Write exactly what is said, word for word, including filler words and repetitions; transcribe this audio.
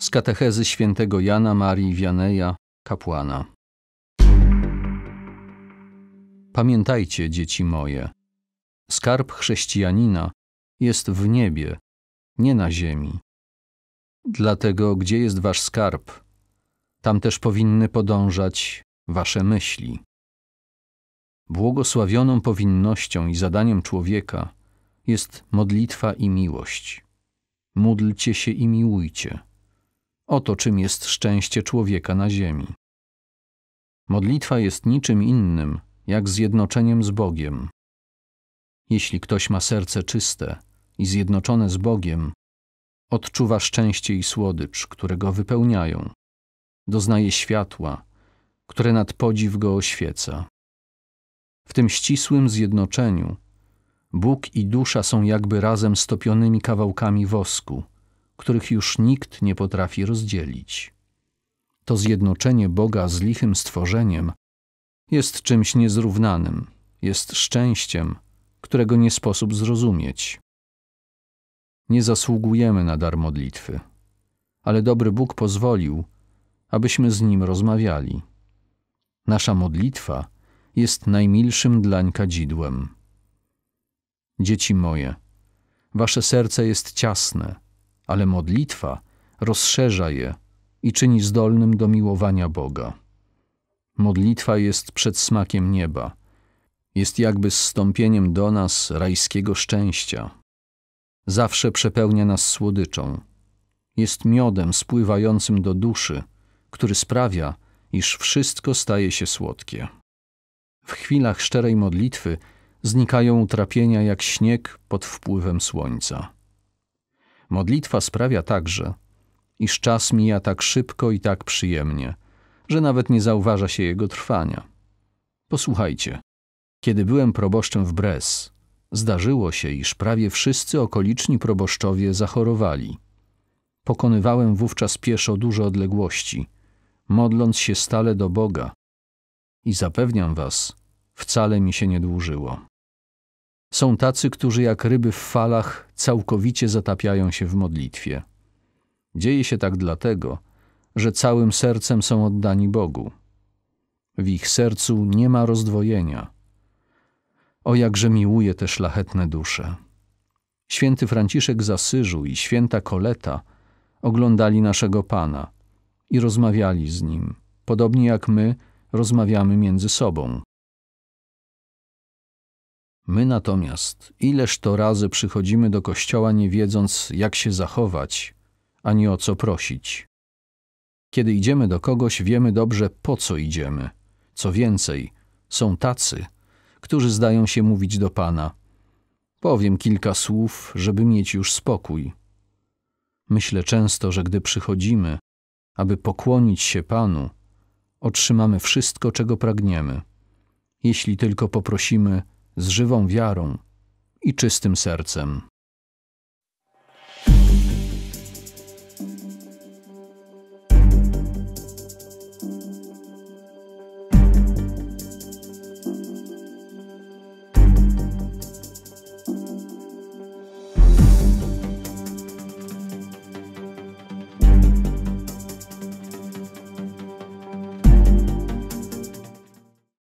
Z katechezy świętego Jana Marii Vianneya, kapłana. Pamiętajcie, dzieci moje, skarb chrześcijanina jest w niebie, nie na ziemi. Dlatego, gdzie jest wasz skarb, tam też powinny podążać wasze myśli. Błogosławioną powinnością i zadaniem człowieka jest modlitwa i miłość. Módlcie się i miłujcie. Oto czym jest szczęście człowieka na ziemi. Modlitwa jest niczym innym, jak zjednoczeniem z Bogiem. Jeśli ktoś ma serce czyste i zjednoczone z Bogiem, odczuwa szczęście i słodycz, które go wypełniają. Doznaje światła, które nad podziw go oświeca. W tym ścisłym zjednoczeniu Bóg i dusza są jakby razem stopionymi kawałkami wosku, których już nikt nie potrafi rozdzielić. To zjednoczenie Boga z lichym stworzeniem jest czymś niezrównanym, jest szczęściem, którego nie sposób zrozumieć. Nie zasługujemy na dar modlitwy, ale dobry Bóg pozwolił, abyśmy z Nim rozmawiali. Nasza modlitwa jest najmilszym dlań kadzidłem. Dzieci moje, wasze serce jest ciasne, ale modlitwa rozszerza je i czyni zdolnym do miłowania Boga. Modlitwa jest przedsmakiem nieba, jest jakby zstąpieniem do nas rajskiego szczęścia. Zawsze przepełnia nas słodyczą. Jest miodem spływającym do duszy, który sprawia, iż wszystko staje się słodkie. W chwilach szczerej modlitwy znikają utrapienia jak śnieg pod wpływem słońca. Modlitwa sprawia także, iż czas mija tak szybko i tak przyjemnie, że nawet nie zauważa się jego trwania. Posłuchajcie, kiedy byłem proboszczem w Bresse, zdarzyło się, iż prawie wszyscy okoliczni proboszczowie zachorowali. Pokonywałem wówczas pieszo duże odległości, modląc się stale do Boga. I zapewniam was, wcale mi się nie dłużyło. Są tacy, którzy jak ryby w falach całkowicie zatapiają się w modlitwie. Dzieje się tak dlatego, że całym sercem są oddani Bogu. W ich sercu nie ma rozdwojenia. O, jakże miłuje te szlachetne dusze. Święty Franciszek z Asyżu i święta Koleta oglądali naszego Pana i rozmawiali z Nim, podobnie jak my rozmawiamy między sobą. My natomiast ileż to razy przychodzimy do kościoła, nie wiedząc, jak się zachować, ani o co prosić. Kiedy idziemy do kogoś, wiemy dobrze, po co idziemy. Co więcej, są tacy, którzy zdają się mówić do Pana: powiem kilka słów, żeby mieć już spokój. Myślę często, że gdy przychodzimy, aby pokłonić się Panu, otrzymamy wszystko, czego pragniemy, jeśli tylko poprosimy z żywą wiarą i czystym sercem.